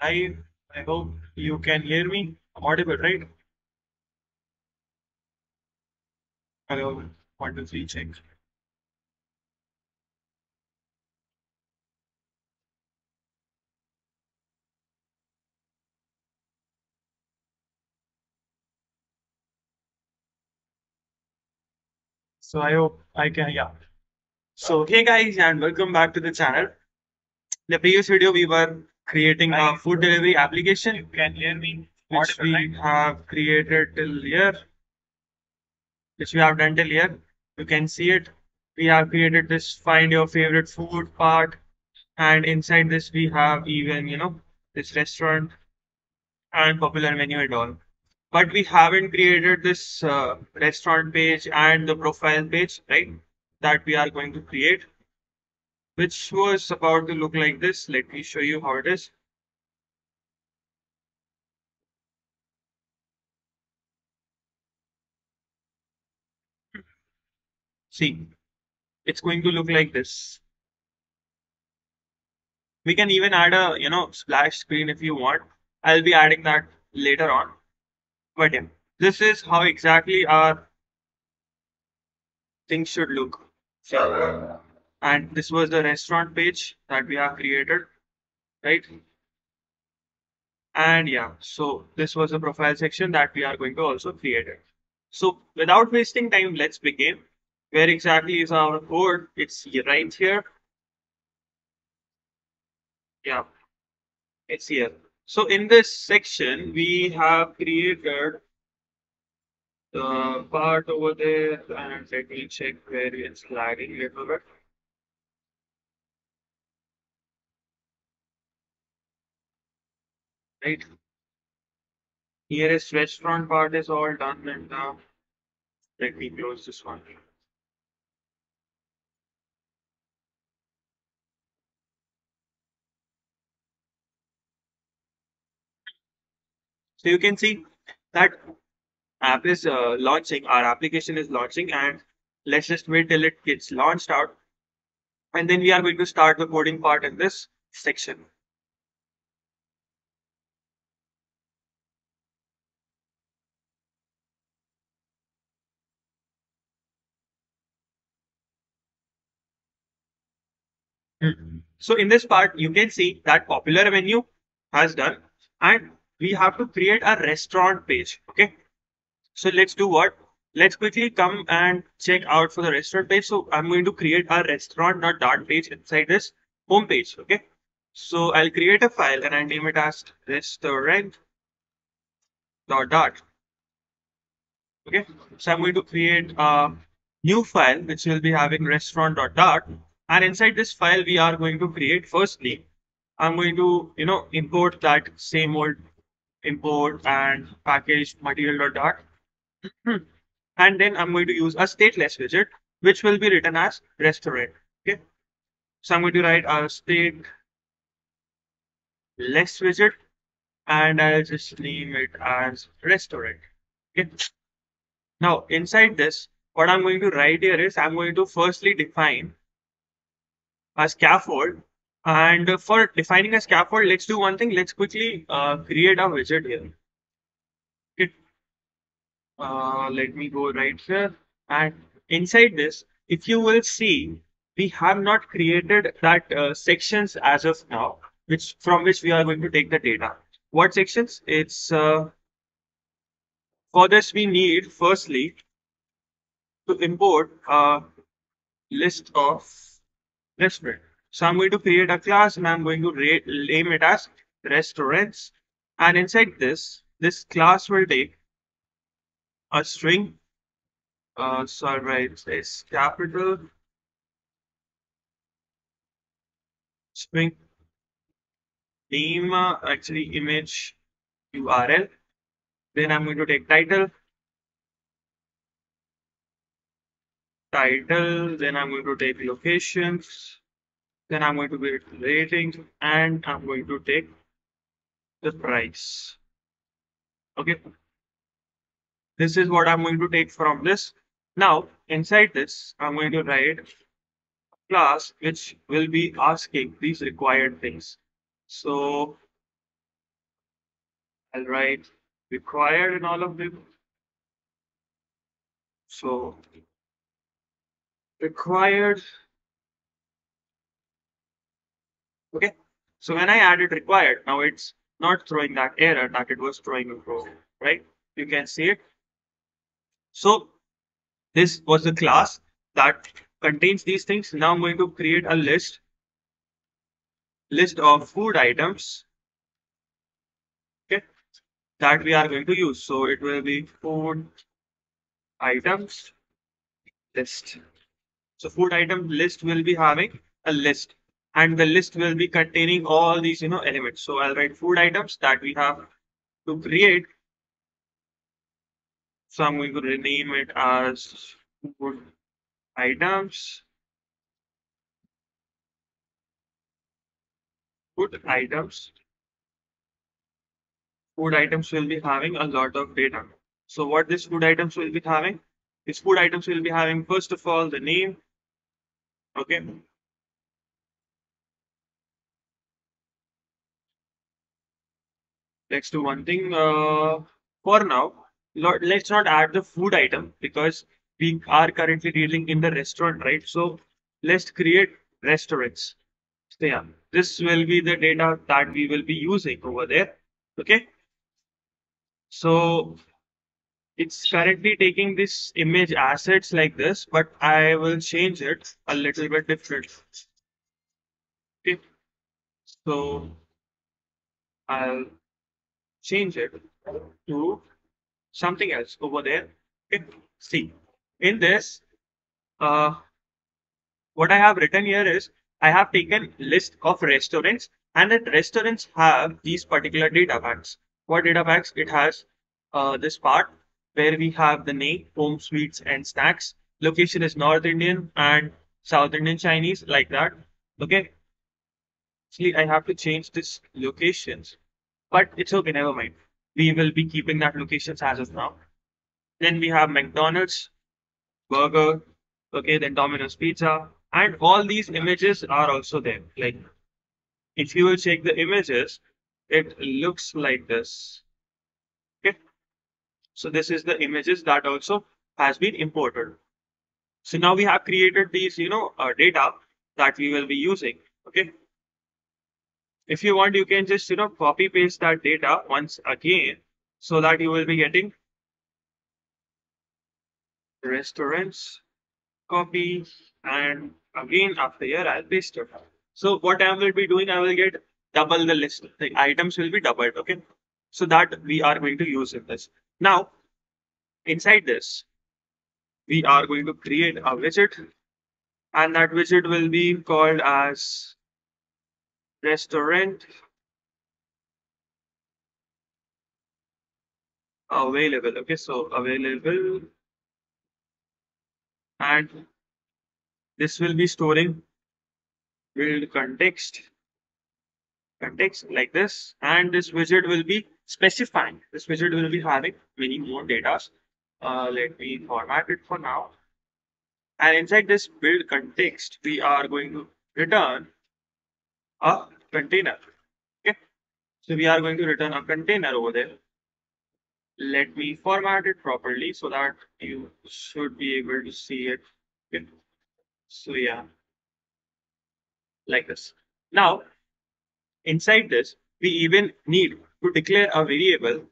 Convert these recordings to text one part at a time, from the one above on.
Hi, I hope you can hear me. I'm audible, right? Hello, 1, 2, 3, check. So I hope I can, yeah. So hey guys, and welcome back to the channel. In the previous video, we were creating a food delivery application. You can hear me. Which we have created till here. Which we have done till here. You can see it. We have created this find your favorite food part, and inside this we have even this restaurant and popular menu and all. But we haven't created this restaurant page and the profile page, right? That we are going to create, which was about to look like this. Let me show you how it is. See, it's going to look like this. We can even add a, splash screen if you want. I'll be adding that later on. But yeah, this is how exactly our things should look. So, and this was the restaurant page that we have created, right? And yeah, so this was the profile section that we are going to also create it. So without wasting time, let's begin. Where exactly is our code? It's right here. Yeah, it's here. So in this section, we have created the part over there, and let me check where it's lagging a little bit. Right here is restaurant part is all done, and now let me close this one. So you can see that app is launching, our application is launching, and let's just wait till it gets launched out, and then we are going to start the coding part in this section. So in this part, you can see that popular menu has done, and we have to create a restaurant page. Okay, so let's do what? Let's quickly come and check out for the restaurant page. So I'm going to create a restaurant.dart page inside this home page. Okay, so I'll create a file and I'll name it as restaurant.dart. Okay, so I'm going to create a new file which will be having restaurant.dart. And inside this file, we are going to create firstly, I'm going to, import that same old import and package material.dart. And then I'm going to use a stateless widget, which will be written as restaurant. Okay. So I'm going to write a stateless widget, and I'll just name it as restaurant. Okay. Now inside this, what I'm going to write here is I'm going to firstly define a scaffold, and for defining a scaffold, let's do one thing. Let's quickly create a widget here. Okay. Let me go right here, and inside this, if you will see, we have not created that sections as of now, which from which we are going to take the data. What sections? It's for this we need firstly to import a list of restaurant. So I'm going to create a class and I'm going to name it as restaurants, and inside this class will take a string. So I'll write this capital string name, actually image URL, then I'm going to take title, then I'm going to take locations, then I'm going to get rating, and I'm going to take the price. Okay, this is what I'm going to take from this. Now inside this, I'm going to write a class which will be asking these required things. So I'll write required in all of them. So required. Okay, so when I added required, now it's not throwing that error that it was throwing before, right? You can see it. So this was the class that contains these things. Now I'm going to create a list of food items, okay, that we are going to use. So it will be food items list. So food item list will be having a list, and the list will be containing all these, you know, elements. So I'll write food items that we have to create. So I'm going to rename it as food items. Food items will be having a lot of data. So what this food items will be having is, food items will be having, first of all, the name. Okay. Let's do one thing for now. Let's not add the food item because we are currently dealing in the restaurant, right? So let's create restaurants. So yeah, this will be the data that we will be using over there. Okay. So it's currently taking this image assets like this, but I will change it a little bit different. Okay. So I'll change it to something else over there. Okay. See, in this, what I have written here is, I have taken list of restaurants, and that restaurants have these particular data packs. What data packs? It has this part where we have the name, home, sweets, and snacks. Location is North Indian and South Indian Chinese, like that. Okay. Actually, I have to change this locations, but it's okay. Never mind. We will be keeping that locations as of now. Then we have McDonald's, burger, okay, then Domino's Pizza, and all these images are also there. Like, if you will check the images, it looks like this. Okay. So this is the images that also has been imported. So now we have created these, you know, data that we will be using. Okay. If you want, you can just, you know, copy paste that data once again, so that you will be getting restaurants, copy, and again after here I'll paste it. So what I will be doing, I will get double the list. The items will be doubled, okay? So that we are going to use in this. Now inside this, we are going to create a widget, and that widget will be called as restaurant available. Okay, so available, and this will be storing build context like this, and this widget will be specifying. This widget will be having many more data. Let me format it for now, and inside this build context, we are going to return a container. Okay, so we are going to return a container over there. Let me format it properly so that you should be able to see it. Okay. So yeah, like this. Now inside this, we even need to declare a variable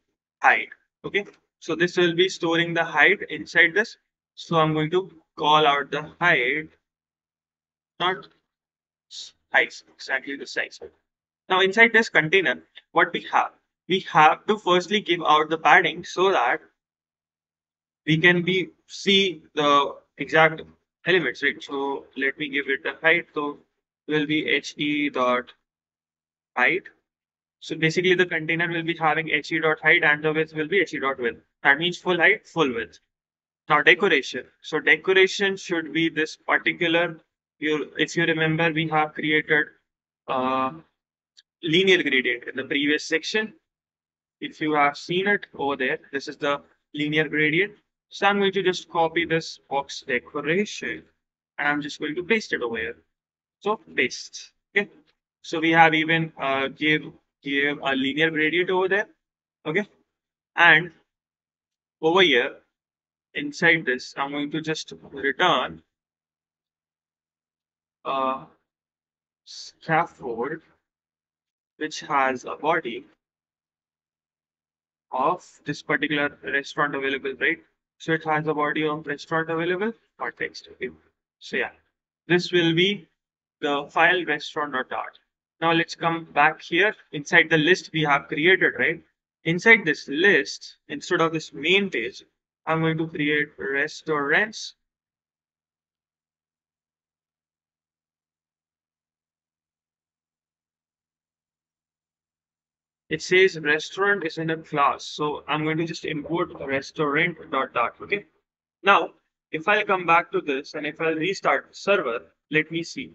height. Okay, so this will be storing the height inside this. So I'm going to call out the height, not size, exactly the size. Now inside this container, what we have to firstly give out the padding so that we can be see the exact elements, right? So let me give it the height. So it will be he dot height. So basically the container will be having he dot height, and the width will be he dot width. That means full height, full width. Now decoration. So decoration should be this particular. If you remember, we have created linear gradient in the previous section. If you have seen it over there, this is the linear gradient. So I'm going to just copy this box decoration, and I'm just going to paste it over here. So paste. Okay. So we have even give a linear gradient over there. Okay, and over here inside this I'm going to just return a scaffold which has a body of this particular restaurant available, right? So it has a body of restaurant available or text. Okay, so yeah, this will be the file restaurant.dart. Now let's come back here inside the list we have created, right? Inside this list, instead of this main page, I'm going to create restaurants. It says restaurant is in a class, so I'm going to just import restaurant.dart. Okay, now if I'll come back to this and if I'll restart the server, let me see,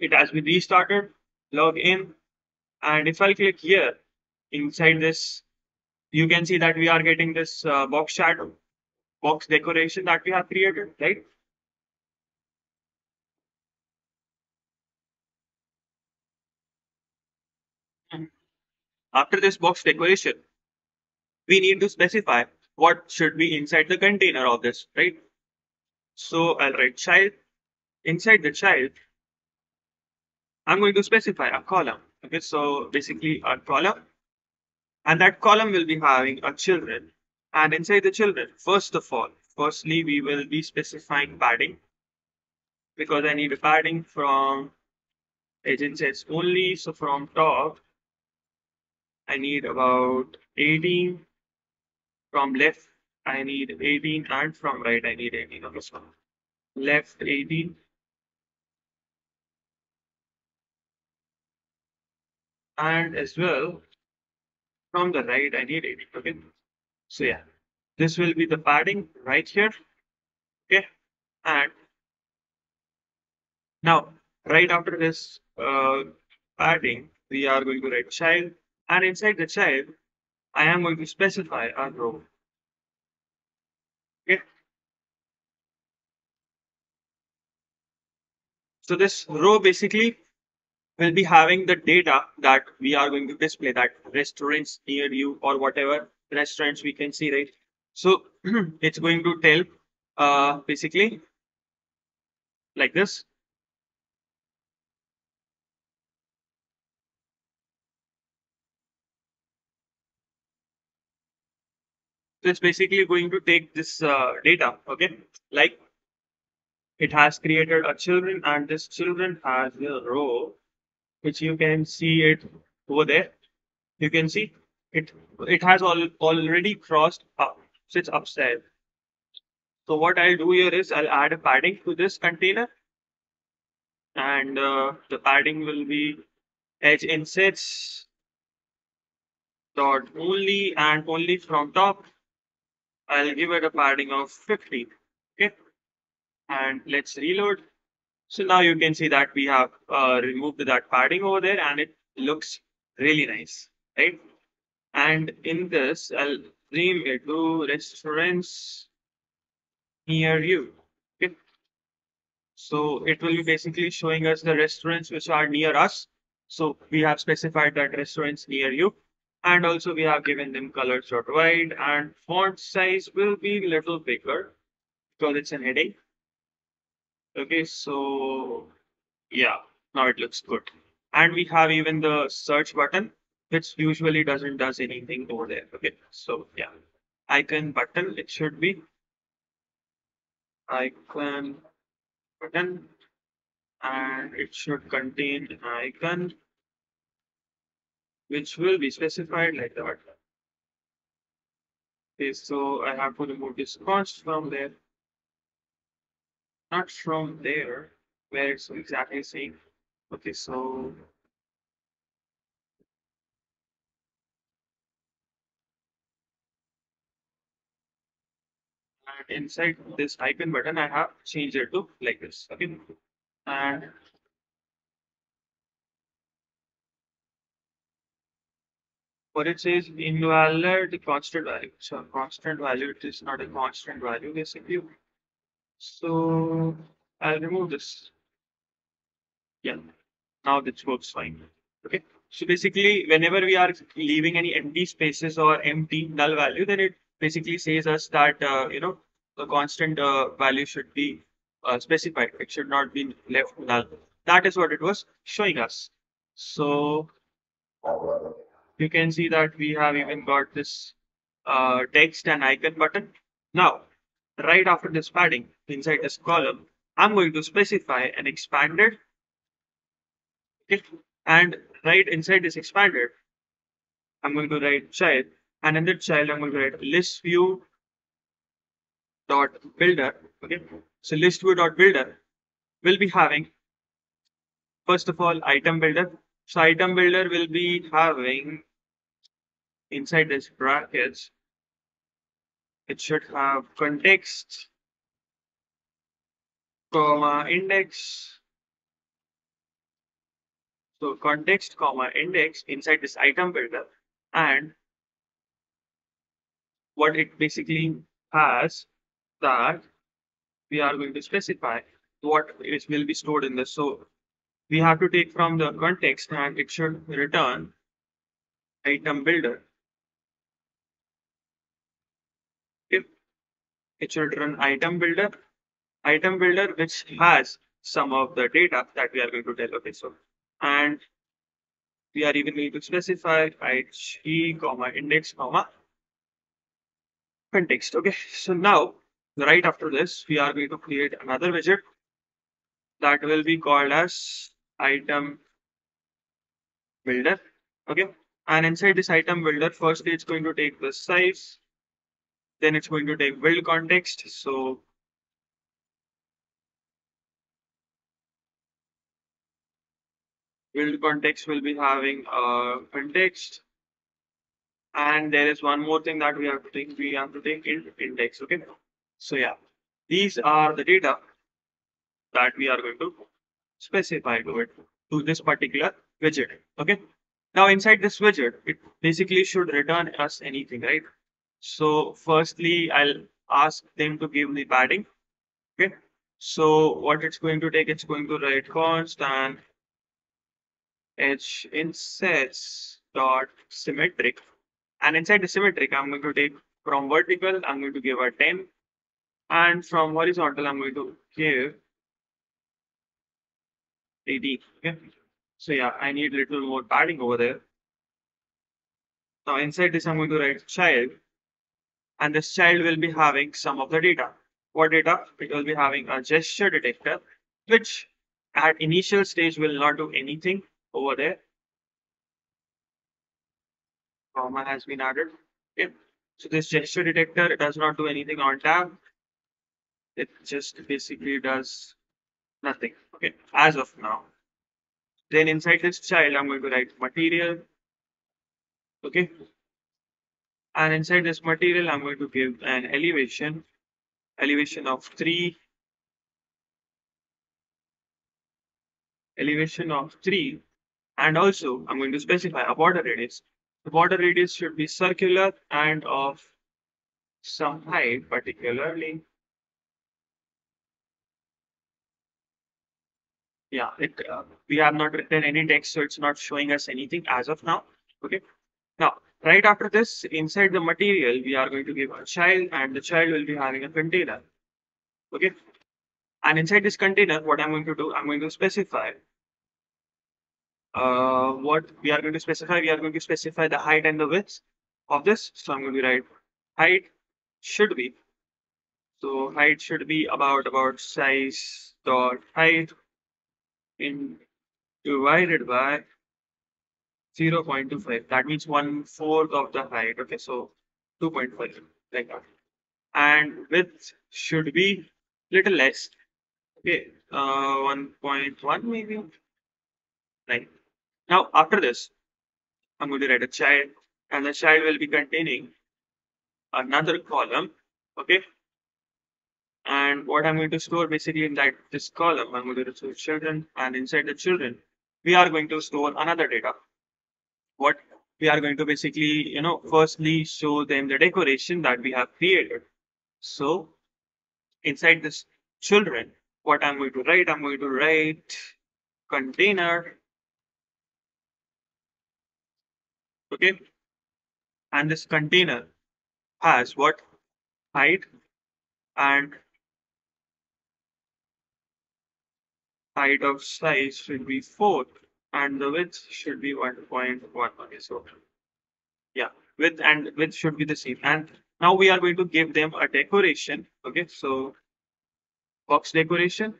it has been restarted. Log in, and if I'll click here inside this, you can see that we are getting this box shadow, box decoration that we have created, right? After this box decoration, we need to specify what should be inside the container of this, right? So I'll write child. Inside the child, I'm going to specify a column. Okay, so basically a column, and that column will be having a children, and inside the children, firstly we will be specifying padding, because I need a padding from agent sets only. So from top I need about 18, from left I need 18, and from right I need 18. Okay, so left 18, and as well from the right I need 18. Okay, so yeah, this will be the padding right here. Okay, and now right after this padding, we are going to write child, and inside the child I am going to specify a row. Okay, so this row basically will be having the data that we are going to display, that restaurants near you or whatever restaurants we can see, right? So it's going to tell basically like this. So it's basically going to take this data, okay, like it has created a children, and this children has a row, which you can see it over there. You can see it has already crossed up, so it's upside. So what I'll do here is I'll add a padding to this container, and the padding will be edge insets dot only, and only from top. I'll give it a padding of 50. Okay, and let's reload. So now you can see that we have removed that padding over there, and it looks really nice, right? And in this, I'll name it to restaurants near you. Okay, so it will be basically showing us the restaurants which are near us. So we have specified that restaurants near you, and also we have given them colors.white, and font size will be little bigger because it's a heading. Okay, so yeah, now it looks good, and we have even the search button, which usually does anything over there. Okay, so yeah, icon button, it should be icon button, and it should contain an icon which will be specified like that. Okay, so I have to remove this const from there. Not from there where it's exactly saying. Okay, so and inside this icon button I have changed it to like this. Okay, and what it says invalid constant value. So constant value, it is not a constant value basically. So I'll remove this. Yeah, now this works fine. Okay, So basically, whenever we are leaving any empty spaces or empty null value, then it basically says us that, the constant value should be specified. It should not be left null. That is what it was showing us. So you can see that we have even got this text and icon button. Now, right after this padding, inside this column, I'm going to specify an expanded. Okay. And right inside this expanded, I'm going to write child. And in the child, I'm going to write list view dot builder. Okay. So list view dot builder will be having, first of all, item builder. So item builder will be having inside this brackets, it should have context, comma, index. So context, comma, index inside this item builder, and what it basically has that we are going to specify what is will be stored in this. So we have to take from the context and it should return item builder. If it should return item builder which has some of the data that we are going to tell. Okay, so and we are even going to specify id, comma, index, comma, context. Okay, so now right after this, we are going to create another widget that will be called as item builder. Okay, and inside this item builder, firstly it's going to take the size, then it's going to take build context. So build context will be having a context, and there is one more thing that we have to take. We have to take index. Okay, so yeah, these are the data that we are going to specify to this particular widget. Okay, now inside this widget, it basically should return us anything, right? So firstly, I'll ask them to give me padding. Okay, so what it's going to take, it's going to write const and h_insets dot symmetric, and inside the symmetric, I'm going to take from vertical, I'm going to give a 10, and from horizontal, I'm going to give 80. Okay, so yeah, I need little more padding over there. Now inside this, I'm going to write child, and this child will be having some of the data. What data? It will be having a gesture detector, which at initial stage will not do anything over there. Comma has been added. Okay, so this gesture detector, it does not do anything on tab. It just basically does nothing, okay, as of now. Then inside this child, I'm going to write material. Okay, and inside this material, I'm going to give an elevation of 3, and also I'm going to specify a border radius. The border radius should be circular and of some height, particularly. Yeah, we have not written any text, so it's not showing us anything as of now. Okay, now right after this, inside the material, we are going to give a child, and the child will be having a container. Okay, and inside this container, what I'm going to do, I'm going to specify we are going to specify the height and the width of this. So I'm going to write height should be about size dot height in divided by 0.25. That means 1/4 of the height. Okay, so 2.5, like that. And width should be little less. Okay, 1.1 maybe. Right. Now after this, I'm going to write a child, and the child will be containing another column. Okay, and what I'm going to store basically in that this column, I'm going to store children, and inside the children, we are going to store another data. What we are going to basically, firstly show them the decoration that we have created. So inside this children, what I'm going to write container Okay. And this container has what? Height and height of size should be 4 and the width should be 1.1. Okay, so yeah, width should be the same. And now we are going to give them a decoration. Okay, so box decoration.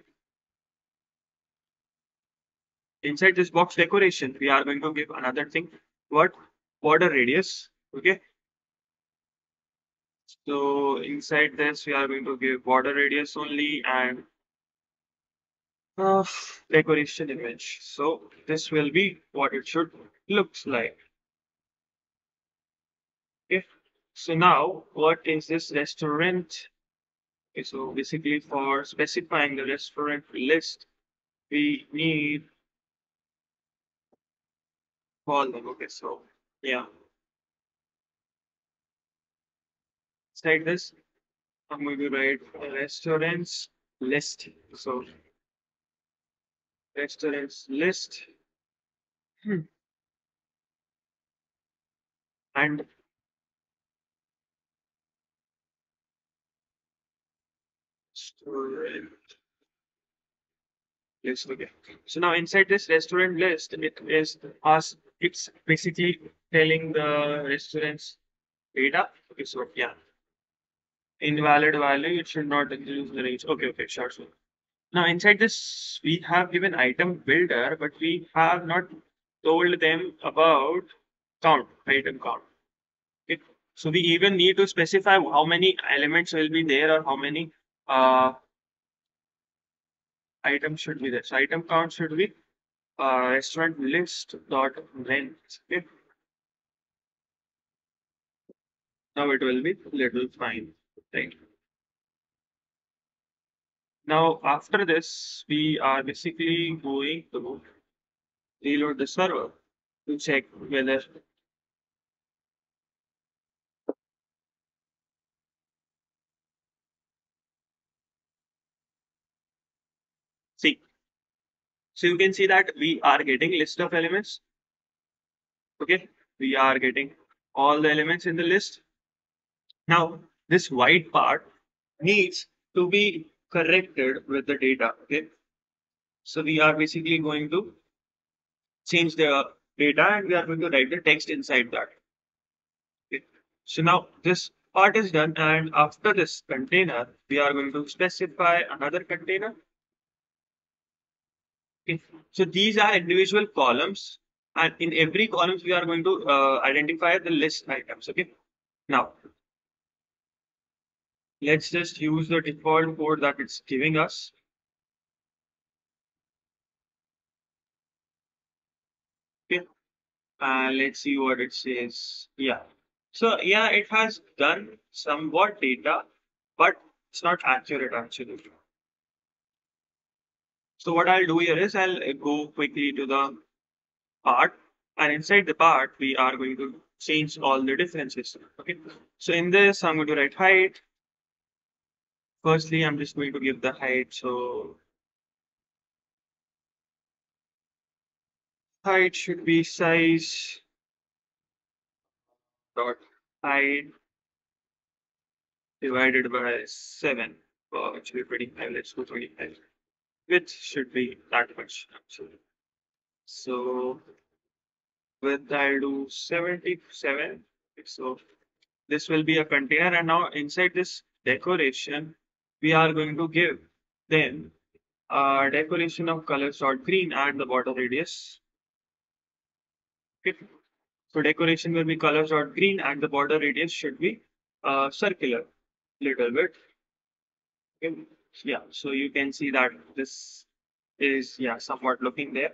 Inside this box decoration, we are going to give another thing. What? Border radius. Okay. So inside this, we are going to give border radius only and decoration image. So this will be what it should looks like. Okay. So now what is this restaurant? Okay, so basically for specifying the restaurant list, we need all them. Okay, so yeah. Inside this, I'm going to write restaurants list. So restaurants list. And yes, okay. So now inside this restaurant list, it's basically telling the restaurants data. Okay, so yeah. Invalid value, it should not include the range. Okay, okay, sure. So now inside this, we have given item builder, but we have not told them about count, item count. Okay. So we even need to specify how many elements will be there or how many item should be there. So item count should be restaurant list dot length. Okay. Now it will be little fine. Right. Now after this, we are basically going to reload the server to check whether So you can see that we are getting list of elements. Okay, we are getting all the elements in the list. Now this white part needs to be corrected with the data. Okay, so we are basically going to change the data and we are going to write the text inside that. Okay, so now this part is done, and after this container, we are going to specify another container. Okay. So these are individual columns, and in every column we are going to identify the list items. Okay. Now let's just use the default code that it's giving us. Okay. Let's see what it says. Yeah. So yeah, it has done somewhat data, but it's not accurate actually. So what I'll do here is I'll go quickly to the part, and inside the part we are going to change all the differences. Okay. So in this I'm going to write height. Firstly, I'm just going to give the height. So height should be size dot height divided by 7. Oh, it should be 25. Let's go 25. Width should be that much actually. So width I'll do 77. So this will be a container, and now inside this decoration we are going to give them a decoration of colors or green and the border radius. Okay. So decoration will be colors or green and the border radius should be circular little bit. Okay. Yeah, so you can see that this is somewhat looking there.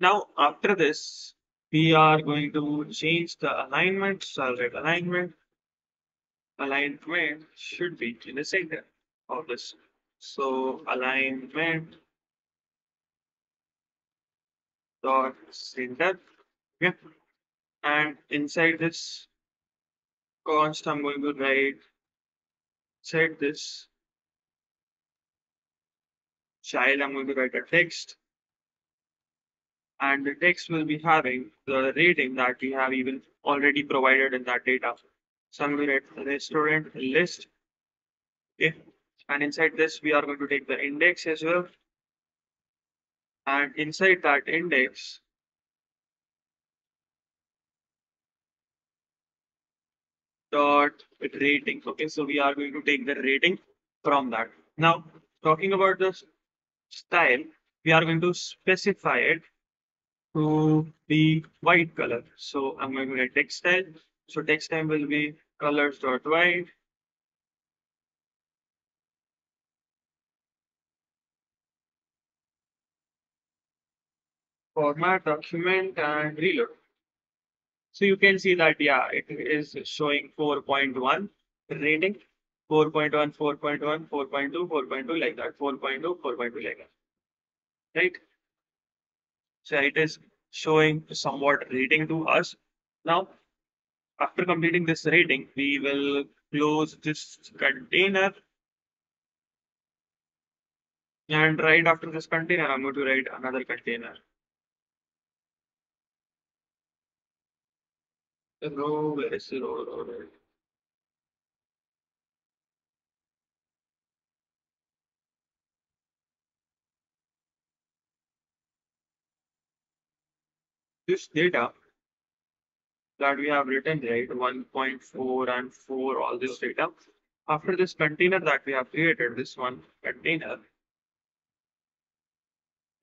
Now after this, we are going to change the alignment. So I'll write alignment. Alignment should be in the center of this. So alignment dot center. Okay. And inside this const, I'm going to write set this. Child, I'm going to write a text. and the text will be having the rating that we have even already provided in that data. So I'm going to get restaurant list. Okay. And inside this, we are going to take the index as well. And inside that index, dot rating. Okay, so we are going to take the rating from that. Now, talking about the style, we are going to specify it to the white color. So I'm going to get text style. So text style will be colors.white. Format, document, and reload. So you can see that, yeah, it is showing 4.1 rating, 4.1, 4.1, 4.2, 4.2 like that, 4.2, 4.2 like that, right? So it is showing somewhat rating to us. Now, after completing this rating, we will close this container. And right after this container, I'm going to write another container. Row. This data that we have written, right, 1.4 and 4, all this data. After this container that we have created, this one container,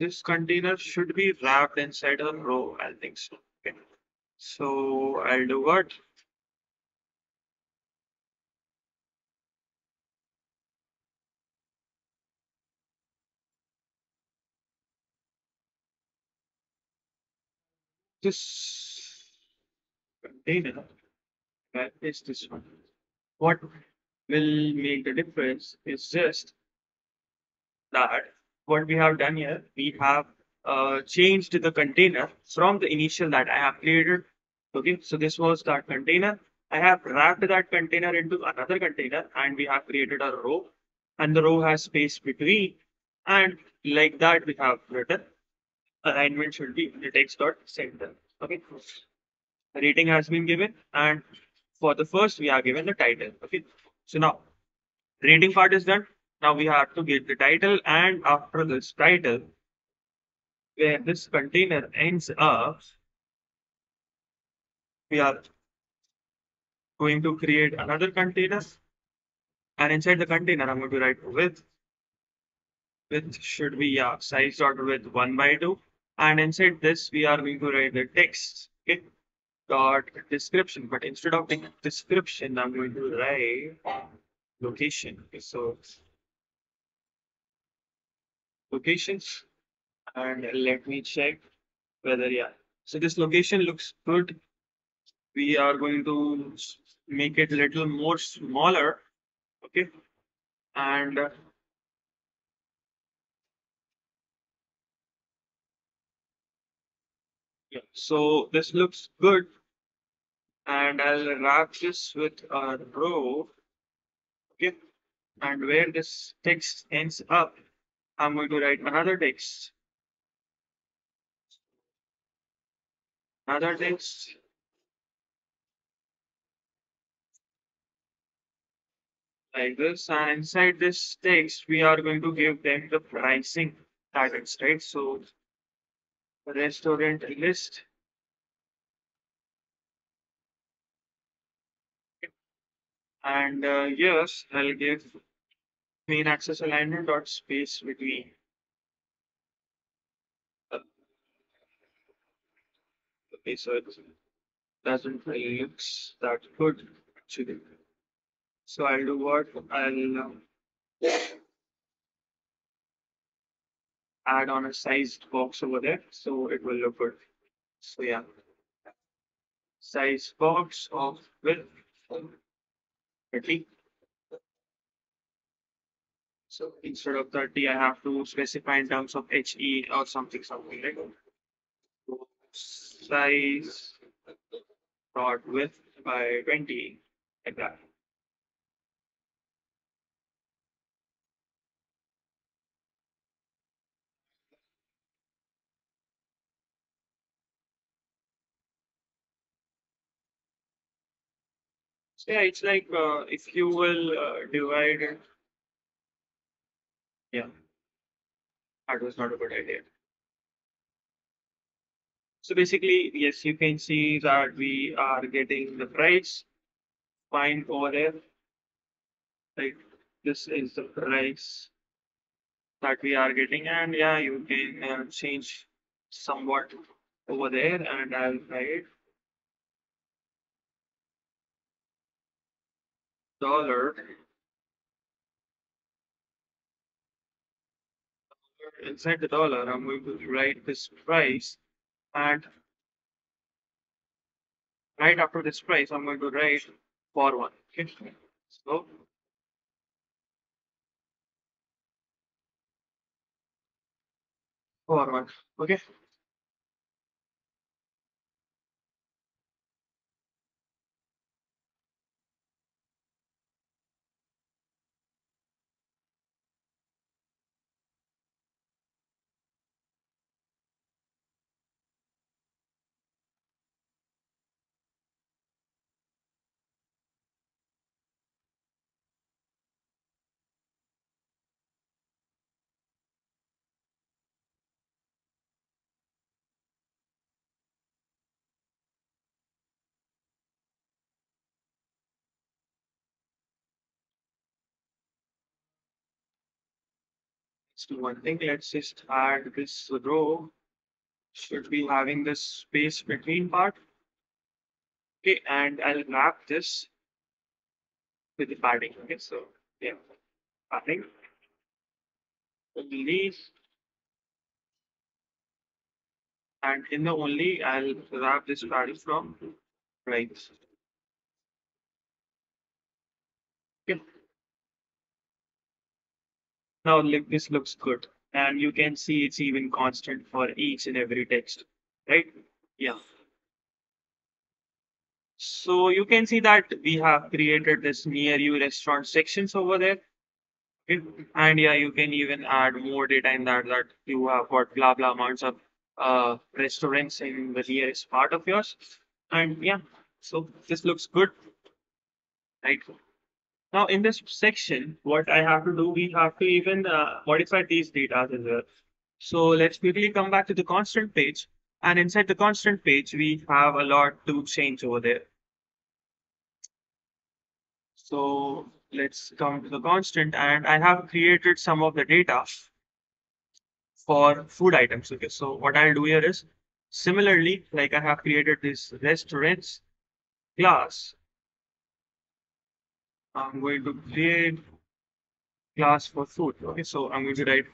this container should be wrapped inside a row, I think so. Okay. So I'll do what? This container, that is this one. What will make the difference is just that what we have done here, we have changed the container from the initial that I have created. Okay, so this was that container. I have wrapped that container into another container and we have created a row, and the row has space between, and like that we have written alignment should be the text dot center. Okay, rating has been given, and for the first we are given the title. Okay, so now rating part is done. Now we have to get the title, and after this title, where this container ends up, we are going to create another container, and inside the container I'm going to write width should be size.width 1 by 2, and inside this we are going to write the text, okay, dot description, but instead of description I'm going to write location. Okay, so locations, and let me check whether, yeah, so this location looks good. We are going to make it a little more smaller, okay, and yeah, so this looks good, and I'll wrap this with a row, okay, and where this text ends up, I'm going to write another text, another text. Like this, and inside this text we are going to give them the pricing targets, right? So restaurant list, and yes, I'll give main axis alignment dot space between. Okay, so it doesn't really look that good actually. So I'll do what? I'll add on a sized box over there, so it will look good. So yeah, size box of width 30. So instead of 30, I have to specify in terms of HE or something, right? So size dot width by 20, like that. So yeah, it's like if you will divide it. Yeah, that was not a good idea. So basically, yes, you can see that we are getting the price. Find over there. Like this is the price that we are getting, and yeah, you can change somewhat over there, and I'll try it. Dollar inside the dollar, I'm going to write this price, and right after this price, I'm going to write for one. Okay, so for one. Okay. So one thing, let's just add this row, should be having this space between part. Okay, and I'll wrap this with the padding. Okay, so yeah, padding, leave, and in the only, I'll wrap this padding from right. Okay. Now look, this looks good, and you can see it's even constant for each and every text, right? Yeah. So you can see that we have created this near you restaurant sections over there. And yeah, you can even add more data in that you have got blah blah amounts of restaurants in the nearest part of yours. And yeah, so this looks good, right? Now in this section, what I have to do, we have to even modify these data as well. So let's quickly come back to the constant page, and inside the constant page, we have a lot to change over there. So let's come to the constant, and I have created some of the data for food items. Okay, so what I'll do here is similarly, like I have created this restaurants class. I'm going to create class for food. Okay, so I'm going to write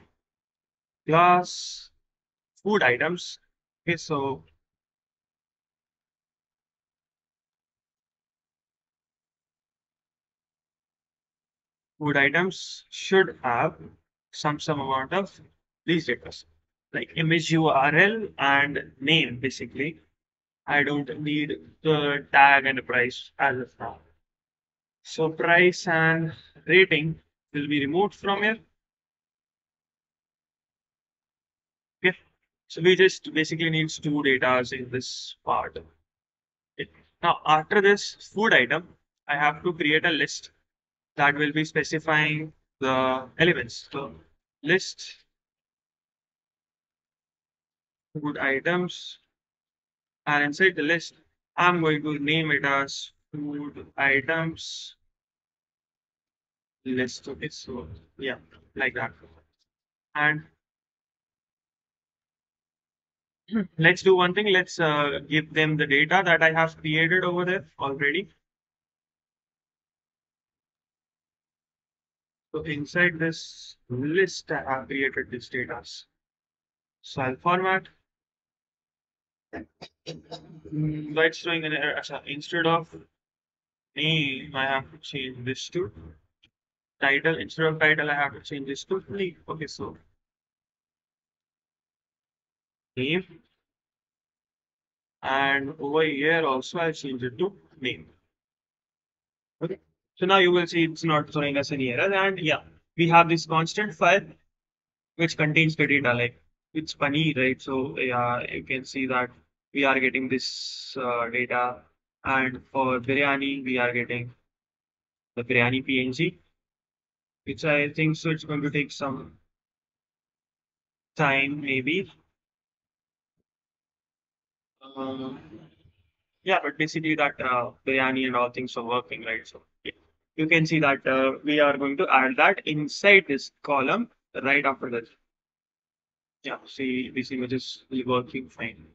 class food items. Okay, so food items should have some amount of these data, like image URL and name. Basically, I don't need the tag and the price as of now. So price and rating will be removed from here. Okay, so we just basically need two data in this part. Okay. Now after this food item, I have to create a list that will be specifying the elements. So list food items, and inside the list, I'm going to name it as food items list. Okay, so yeah, like that. And let's do one thing. Let's give them the data that I have created over there already. So inside this list, I have created this data. So I'll format. Let's doing an error. Instead of name, I have to change this to title. Instead of title, I have to change this to name. Okay, so name, and over here also I change it to name. Okay, so now you will see it's not showing us any error, and yeah, we have this constant file which contains the data. Like it's funny, right? So yeah, you can see that we are getting this data, and for biryani we are getting the biryani PNG, which I think so it's going to take some time maybe. Yeah, but basically that biryani and all things are working, right? So yeah, you can see that we are going to add that inside this column right after that. Yeah, see this image is working fine.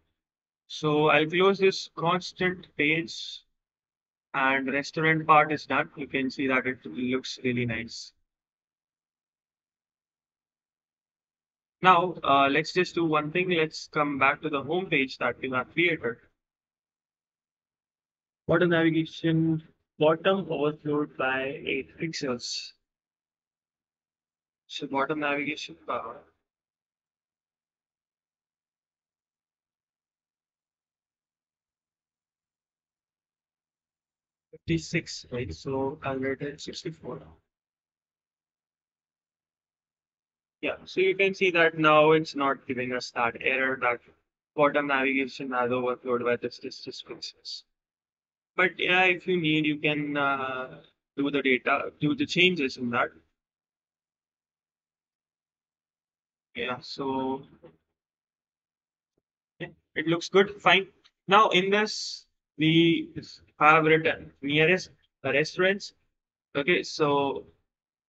So I'll close this constant page and restaurant part is done. You can see that it looks really nice. Now let's just do one thing. Let's come back to the home page that we have created. Bottom navigation, bottom overflowed by 8 pixels. So bottom navigation bar. Six, right? So I'll write it 64. Yeah, so you can see that now it's not giving us that error that bottom navigation has overflowed by this pixels. But yeah, if you need, you can do the changes in that. Yeah, so yeah, it looks good, fine. Now in this, we have written nearest restaurants. Okay, so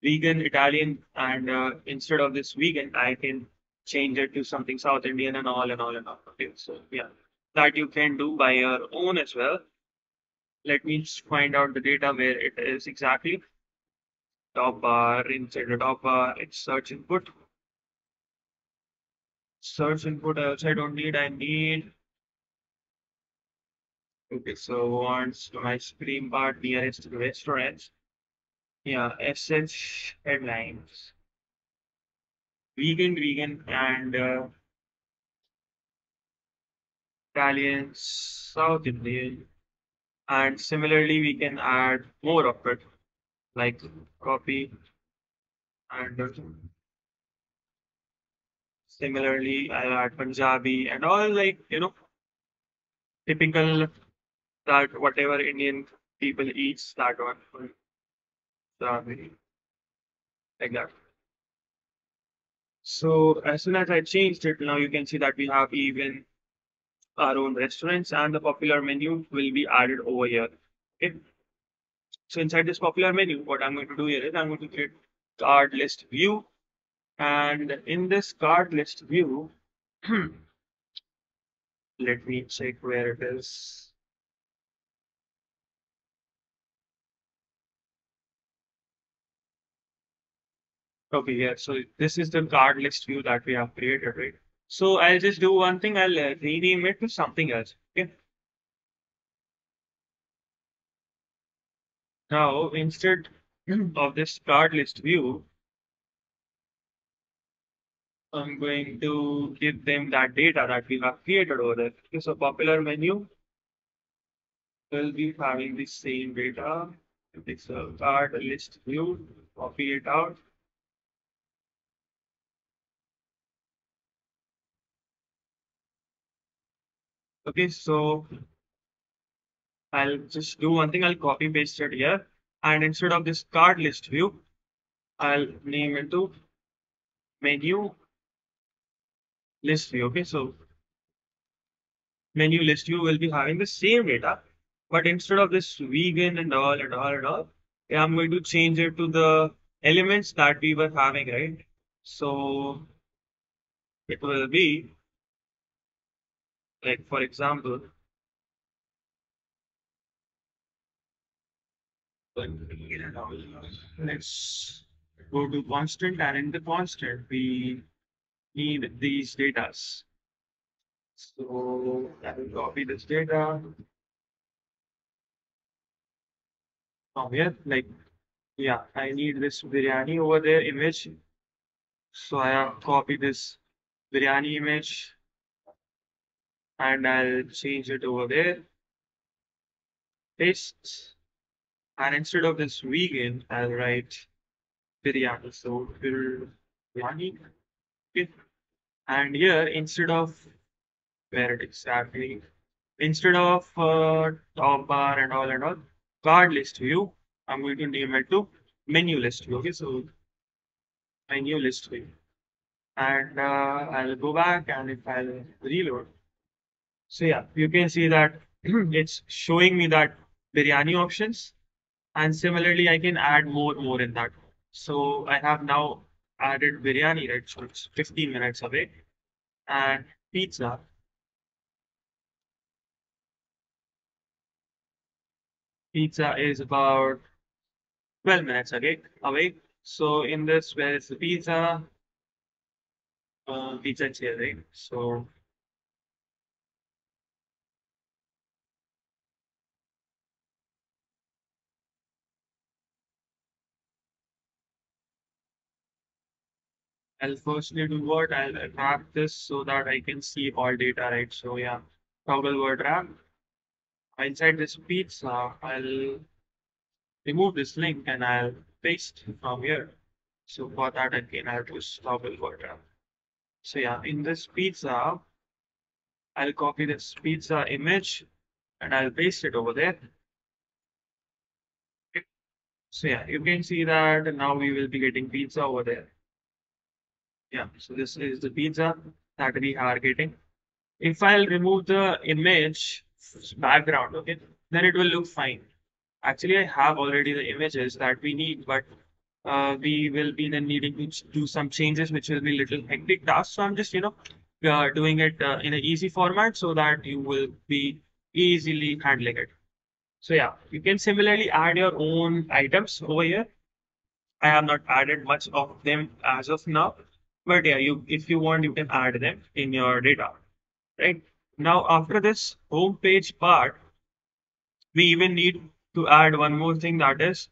vegan, Italian, and instead of this vegan, I can change it to something South Indian and all and all and all. Okay, so yeah, that you can do by your own as well. Let me just find out the data where it is exactly. Top bar, inside the top bar, it's search input. Search input also I don't need, I need. Okay, so wants my screen bar nearest restaurants. Yeah, SH headlines. Vegan, and Italian, South Indian. And similarly, we can add more of it, like copy. And similarly, I'll add Punjabi and all, like, you know, typical. That whatever Indian people eats, that one. Like that. So as soon as I changed it, now you can see that we have even our own restaurants and the popular menu will be added over here. Okay. So inside this popular menu, what I'm going to do here is I'm going to create card list view. And in this card list view, let me check where it is. Okay, yeah, so this is the card list view that we have created, right? So I'll just do one thing, I'll rename it to something else. Okay. Now, instead of this card list view, I'm going to give them that data that we have created over there. Okay, so popular menu will be having the same data. It's a card list view, copy it out. Okay, so I'll just do one thing. I'll copy paste it here. And instead of this card list view, I'll name it to menu list view. Okay, so menu list view will be having the same data. But instead of this vegan and all and all and all, I'm going to change it to the elements that we were having, right? So it will be. Like, for example, let's go to constant, and in the constant, we need these datas. So I will copy this data from here. Like, yeah, I need this biryani over there image. So I have copied this biryani image. And I'll change it over there. Paste. And instead of this vegan, I'll write biryani. So biryani. Okay. And here, instead of where it exactly, instead of top bar and all, card list view, I'm going to name it to menu list. Okay, so menu list here. And I'll go back, and if I'll reload, so yeah, you can see that it's showing me that biryani options, and similarly I can add more in that. So I have now added biryani, right? So it's 15 minutes away, and pizza. Pizza is about 12 minutes away. So in this, where is the pizza? Pizza is here, right? So I'll firstly do what? I'll wrap this so that I can see all data, right? So yeah, toggle word wrap. Inside this pizza, I'll remove this link and I'll paste from here. So for that again, I'll just toggle word wrap. So yeah, in this pizza, I'll copy this pizza image and I'll paste it over there. Okay. So yeah, you can see that now we will be getting pizza over there. Yeah, so this is the pizza that we are getting. If I'll remove the image background, okay, then it will look fine. Actually, I have already the images that we need, but we will be then needing to do some changes, which will be little hectic task. So I'm just, doing it in an easy format so that you will be easily handling it. So yeah, you can similarly add your own items over here. I have not added much of them as of now, but yeah, if you want, you can add them in your data, right? Now, after this home page part, we even need to add one more thing, that is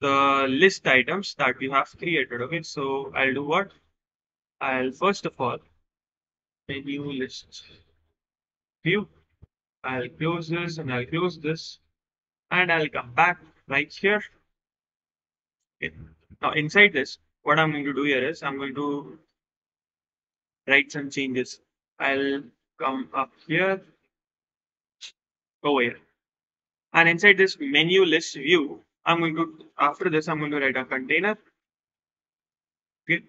the list items that we have created. Okay, so I'll do what? I'll first of all menu list view. I'll close this and I'll close this, and I'll come back right here. Okay. Now inside this, what I'm going to do here is I'm going to write some changes. I'll come up here, over here, and inside this menu list view, after this I'm going to write a container. Okay,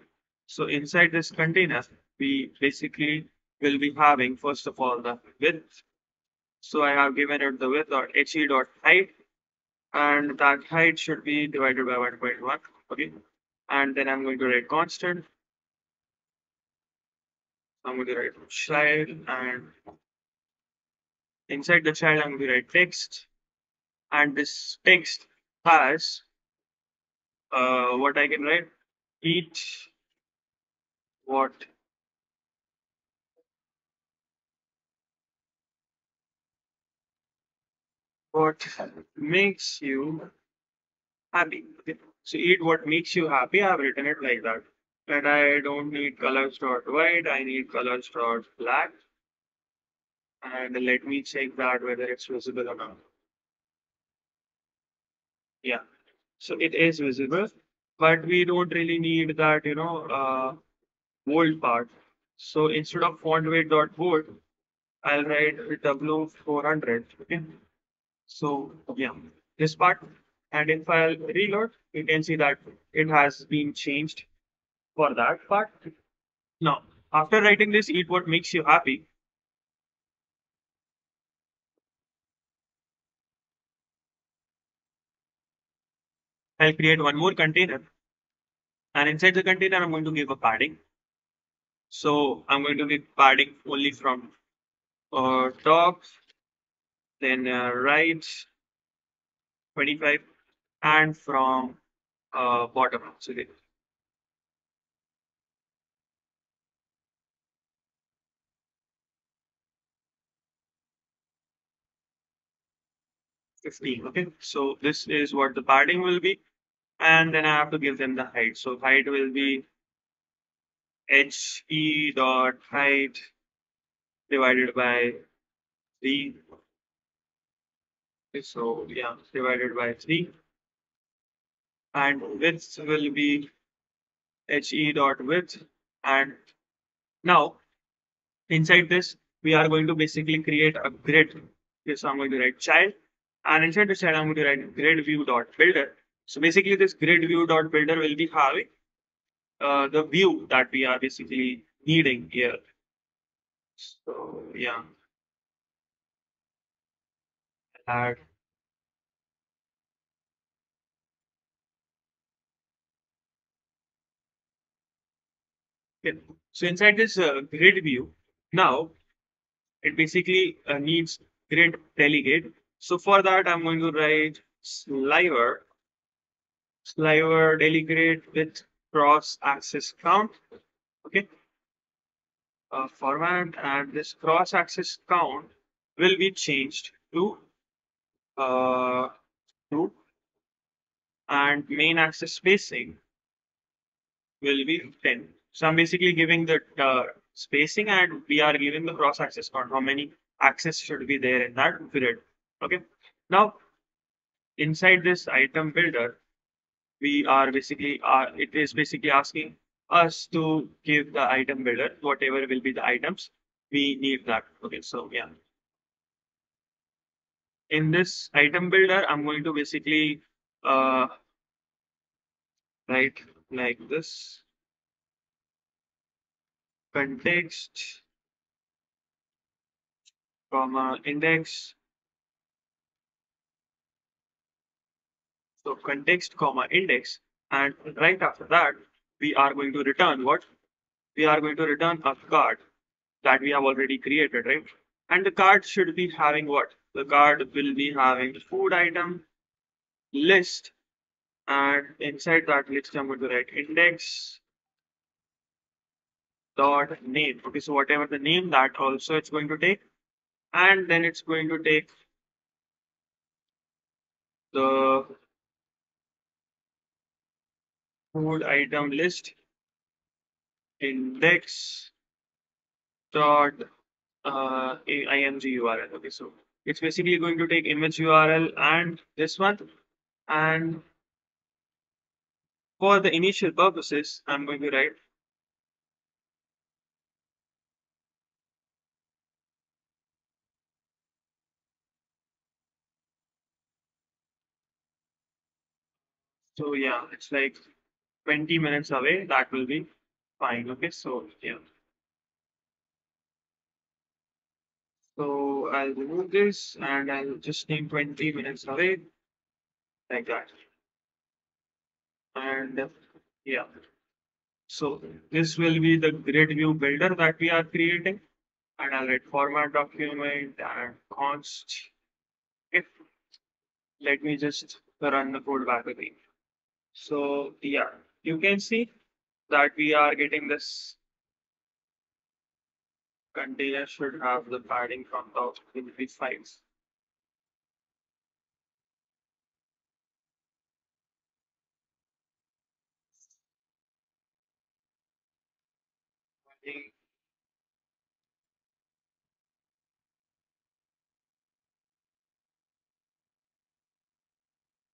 so inside this container, we basically will be having first of all the width. So I have given it the width or he.height, and that height should be divided by 1.1. Okay, and then I'm going to write constant. I'm going to write child, and inside the child, I'm going to write text, and this text has what I can write, eat what makes you happy. Okay. So eat what makes you happy. I've written it like that. But I don't need colors.white, I need colors.black. And let me check that whether it's visible or not. Yeah, so it is visible, but we don't really need that, bold part. So instead of font weight.bold, I'll write W400. Okay. So yeah, this part. And if I'll reload, you can see that it has been changed for that part. Now, after writing this, eat what makes you happy. I'll create one more container. And inside the container, I'm going to give a padding. So I'm going to give padding only from top, then right, 25, and from bottom. So they 15. Okay, so this is what the padding will be, and then I have to give them the height. So height will be he.height divided by 3. Okay, so yeah, divided by 3, and width will be he.width. And now inside this, we are going to basically create a grid. Okay, so I'm going to write child. And inside the side, I'm going to write grid view dot builder. So basically, this grid view dot builder will be having the view that we are basically needing here. So yeah, add. Okay. So inside this grid view, now it basically needs grid delegate. So for that, I'm going to write sliver delegate with cross axis count. Okay. Format, and this cross axis count will be changed to true, and main axis spacing will be 10. So I'm basically giving the spacing, and we are giving the cross axis count, how many axes should be there in that grid. Okay. Now inside this item builder, we are basically it is basically asking us to give the item builder whatever will be the items we need that. Okay, so yeah, in this item builder, I'm going to basically write like this context comma index. So context comma index, and right after that, we are going to return what? We are going to return a card that we have already created, right? And the card should be having what? The card will be having the food item list, and inside that list, I'm going to write index dot name. Okay, so whatever the name that also it's going to take, and then it's going to take the food item list index dot img URL. Okay, so it's basically going to take image URL and this one. And for the initial purposes, I'm going to write so yeah, it's like 20 minutes away, that will be fine. Okay, so yeah, so I'll remove this and I'll just name 20 minutes away like that. And yeah, so this will be the grid view builder that we are creating, and I'll write format document and const. If let me just run the code back again. So yeah, you can see that we are getting this container should have the padding from top will be 5.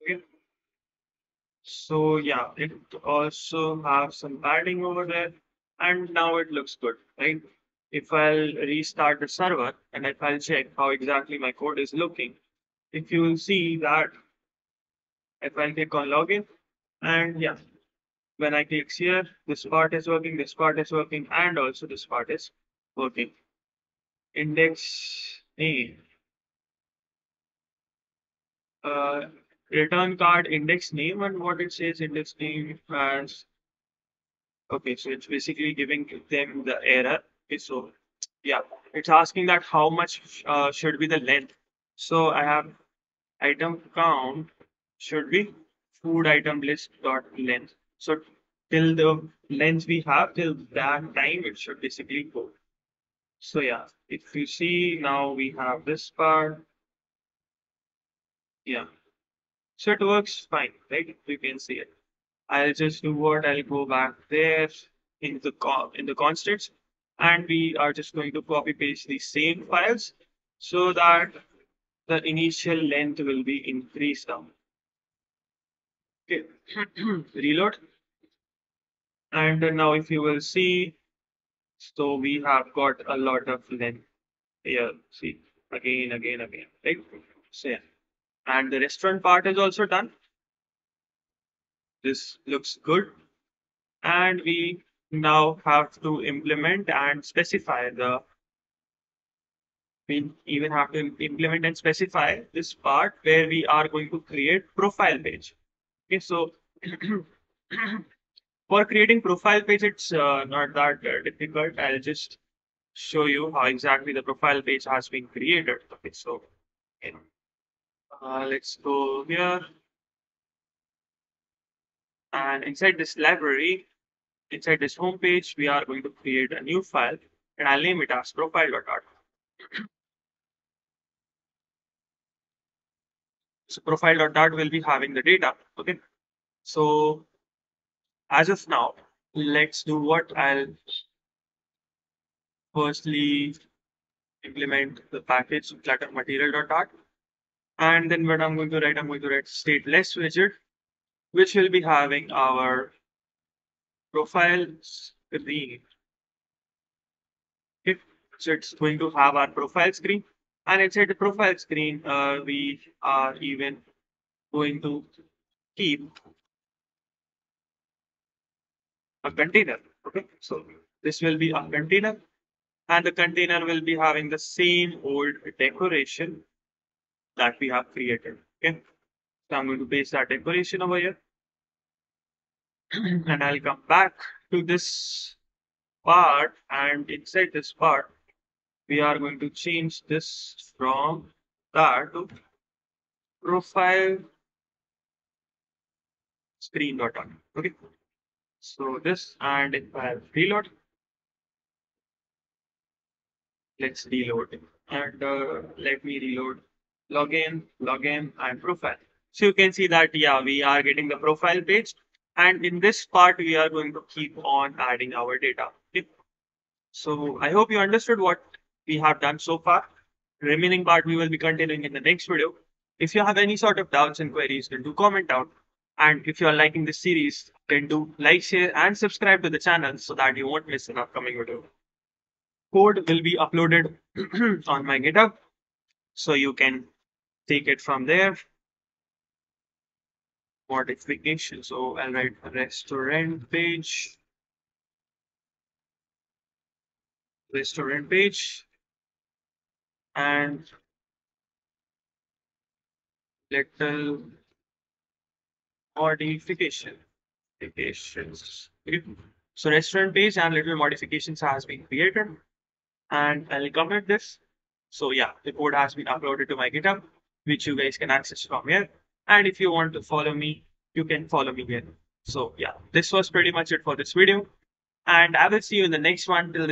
Okay. So yeah, it also have some padding over there, and now it looks good, right? If I'll restart the server and if I'll check how exactly my code is looking, if you will see that if I'll click on login, and yeah, when I click here, this part is working, this part is working, and also this part is working. Index name. Return card index name, and what it says index name as. Okay, so it's basically giving them the error. Okay, so yeah, it's asking that how much should be the length. So I have item count should be food item list dot length. So till the length we have, till that time it should basically go. So yeah, if you see now we have this part. Yeah. So it works fine, right? You can see it. I'll just do what? I'll go back there in the constants, and we are just going to copy paste the same files so that the initial length will be increased down. Okay, reload. And now if you will see, so we have got a lot of length here. See, again, right? So yeah. And the restaurant part is also done. This looks good. And we now have to implement and specify the, we even have to implement and specify this part where we are going to create profile page. Okay, so for creating profile page, it's not that difficult. I'll just show you how exactly the profile page has been created. Okay, so let's go here. And inside this library, inside this home page, we are going to create a new file, and I'll name it as profile.dart. So profile.dart will be having the data. Okay. So as of now, let's do what I'll firstly implement the package Flutter material.dart. And then what I'm going to write stateless widget, which will be having our profile screen. Okay. So it's going to have our profile screen, and inside the profile screen, we are even going to keep a container. Okay, so this will be a container, and the container will be having the same old decoration that we have created. Okay, so I'm going to paste that decoration over here. And I'll come back to this part, and inside this part, we are going to change this from that to profile screen.dart. Okay, so this, and if I reload, let's reload it, and let me reload login and profile. So you can see that, yeah, we are getting the profile page. And in this part, we are going to keep on adding our data. Okay. So I hope you understood what we have done so far. The remaining part we will be continuing in the next video. If you have any sort of doubts and queries, then do comment down. And if you are liking this series, then do like, share, and subscribe to the channel so that you won't miss an upcoming video. Code will be uploaded on my GitHub, so you can take it from there. Modification. So I'll write restaurant page, and little modifications. Okay. So restaurant page and little modifications has been created, and I'll commit this. So yeah, the code has been uploaded to my GitHub, which you guys can access from here. And if you want to follow me, you can follow me here. So yeah, this was pretty much it for this video, and I will see you in the next one. Till then.